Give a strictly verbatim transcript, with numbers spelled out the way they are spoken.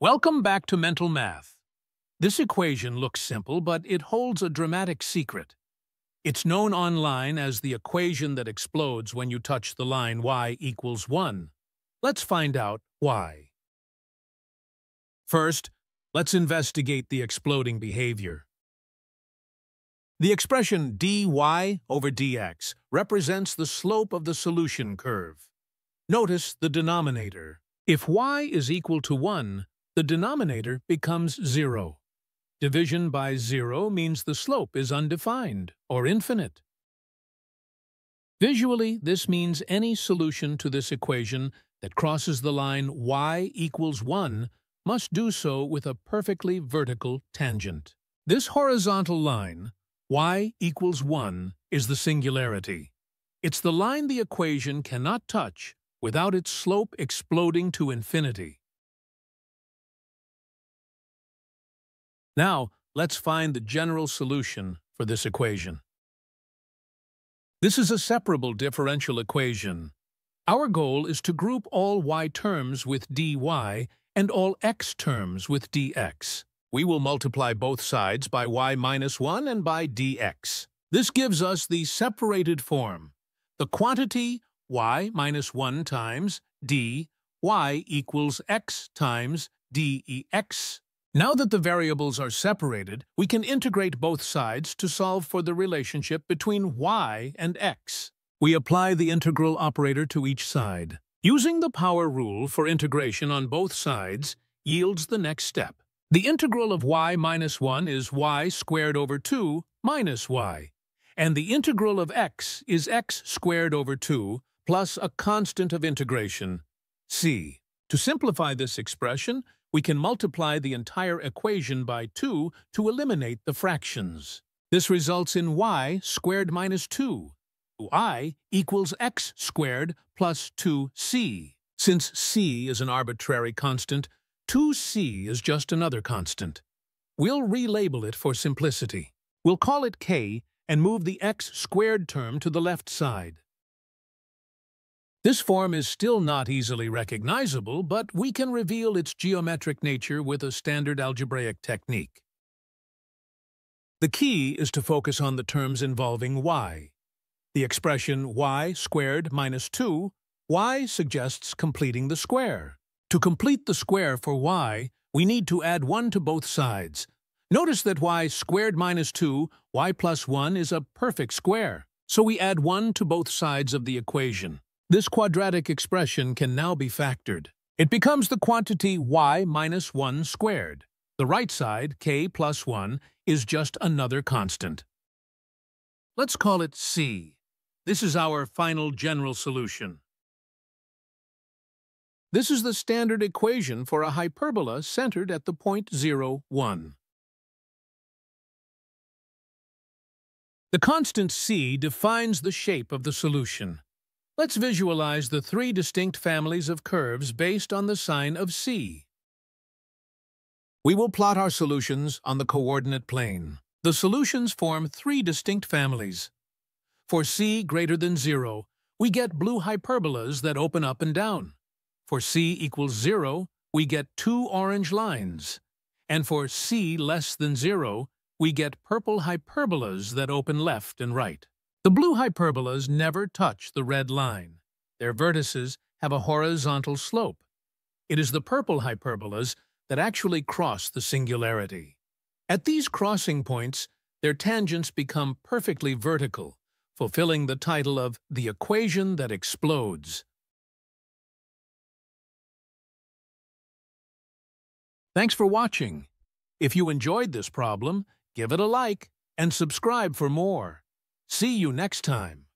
Welcome back to Mental Math. This equation looks simple, but it holds a dramatic secret. It's known online as the equation that explodes when you touch the line y equals one. Let's find out why. First, let's investigate the exploding behavior. The expression dy over dx represents the slope of the solution curve. Notice the denominator. If y is equal to one, the denominator becomes zero. Division by zero means the slope is undefined or infinite. Visually, this means any solution to this equation that crosses the line y equals one must do so with a perfectly vertical tangent. This horizontal line, y equals one, is the singularity. It's the line the equation cannot touch without its slope exploding to infinity. Now, let's find the general solution for this equation. This is a separable differential equation. Our goal is to group all y terms with dy and all x terms with dx. We will multiply both sides by y minus one and by dx. This gives us the separated form, the quantity y minus one times dy equals x times dx. Now that the variables are separated, we can integrate both sides to solve for the relationship between y and x. We apply the integral operator to each side. Using the power rule for integration on both sides yields the next step. The integral of y minus one is y squared over two minus y, and the integral of x is x squared over two plus a constant of integration, c. To simplify this expression, we can multiply the entire equation by two to eliminate the fractions. This results in y squared minus two, I equals x squared plus two c. Since c is an arbitrary constant, two c is just another constant. We'll relabel it for simplicity. We'll call it k and move the x squared term to the left side. This form is still not easily recognizable, but we can reveal its geometric nature with a standard algebraic technique. The key is to focus on the terms involving y. The expression y squared minus two, y suggests completing the square. To complete the square for y, we need to add one to both sides. Notice that y squared minus two, y plus one is a perfect square, so we add one to both sides of the equation. This quadratic expression can now be factored. It becomes the quantity y minus one squared. The right side, k plus one, is just another constant. Let's call it c. This is our final general solution. This is the standard equation for a hyperbola centered at the point zero, one. The constant c defines the shape of the solution. Let's visualize the three distinct families of curves based on the sign of c. We will plot our solutions on the coordinate plane. The solutions form three distinct families. For c greater than zero, we get blue hyperbolas that open up and down. For c equals zero, we get two orange lines. And for c less than zero, we get purple hyperbolas that open left and right. The blue hyperbolas never touch the red line. Their vertices have a horizontal slope. It is the purple hyperbolas that actually cross the singularity. At these crossing points, their tangents become perfectly vertical, fulfilling the title of the equation that explodes. Thanks for watching. If you enjoyed this problem, give it a like and subscribe for more. See you next time.